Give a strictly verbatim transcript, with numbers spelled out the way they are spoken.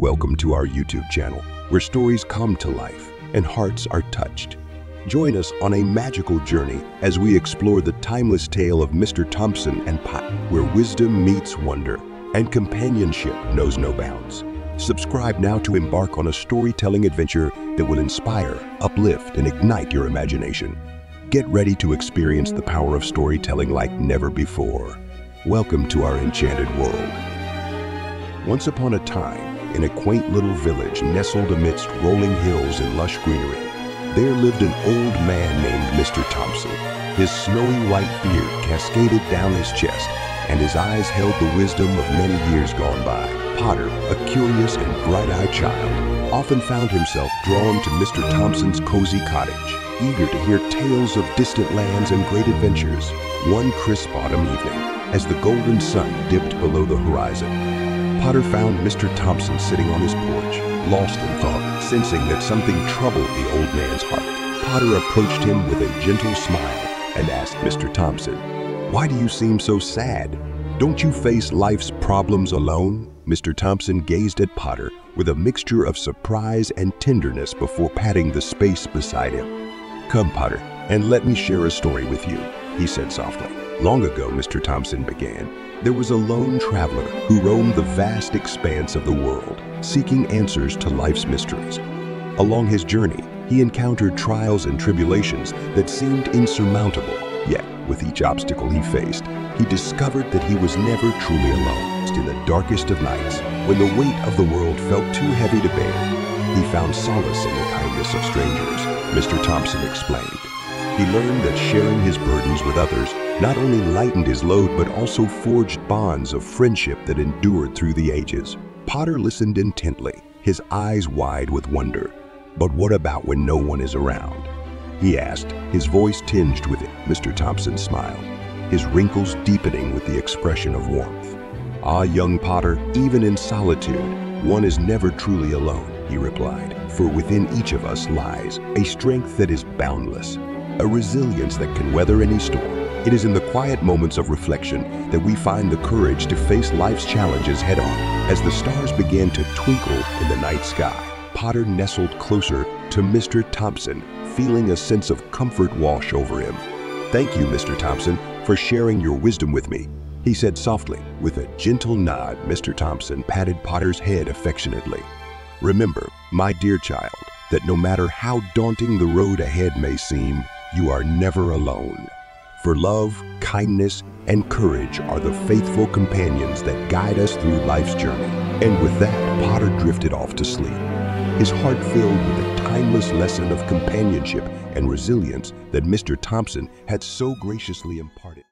Welcome to our YouTube channel, where stories come to life and hearts are touched. Join us on a magical journey as we explore the timeless tale of Mister Thompson and Potter, where wisdom meets wonder and companionship knows no bounds. Subscribe now to embark on a storytelling adventure that will inspire, uplift, and ignite your imagination. Get ready to experience the power of storytelling like never before. Welcome to our enchanted world. Once upon a time, in a quaint little village nestled amidst rolling hills and lush greenery, there lived an old man named Mister Thompson. His snowy white beard cascaded down his chest, and his eyes held the wisdom of many years gone by. Potter, a curious and bright-eyed child, often found himself drawn to Mister Thompson's cozy cottage, eager to hear tales of distant lands and great adventures. One crisp autumn evening, as the golden sun dipped below the horizon, Potter found Mister Thompson sitting on his porch, lost in thought, sensing that something troubled the old man's heart. Potter approached him with a gentle smile and asked Mister Thompson, "Why do you seem so sad? Don't you face life's problems alone?" Mister Thompson gazed at Potter with a mixture of surprise and tenderness before patting the space beside him. "Come, Potter, and let me share a story with you," he said softly. "Long ago," Mister Thompson began, "there was a lone traveler who roamed the vast expanse of the world, seeking answers to life's mysteries. Along his journey, he encountered trials and tribulations that seemed insurmountable. Yet, with each obstacle he faced, he discovered that he was never truly alone. In the darkest of nights, when the weight of the world felt too heavy to bear, he found solace in the kindness of strangers," Mister Thompson explained. He learned that sharing his burdens with others not only lightened his load, but also forged bonds of friendship that endured through the ages. Potter listened intently, his eyes wide with wonder. "But what about when no one is around?" he asked, his voice tinged with it. Mister Thompson smiled, his wrinkles deepening with the expression of warmth. "Ah, young Potter, even in solitude, one is never truly alone," he replied. "For within each of us lies a strength that is boundless, a resilience that can weather any storm. It is in the quiet moments of reflection that we find the courage to face life's challenges head-on." As the stars began to twinkle in the night sky, Potter nestled closer to Mister Thompson, feeling a sense of comfort wash over him. "Thank you, Mister Thompson, for sharing your wisdom with me," he said softly. With a gentle nod, Mister Thompson patted Potter's head affectionately. "Remember, my dear child, that no matter how daunting the road ahead may seem, you are never alone. For love, kindness, and courage are the faithful companions that guide us through life's journey." And with that, Potter drifted off to sleep, his heart filled with a timeless lesson of companionship and resilience that Mister Thompson had so graciously imparted.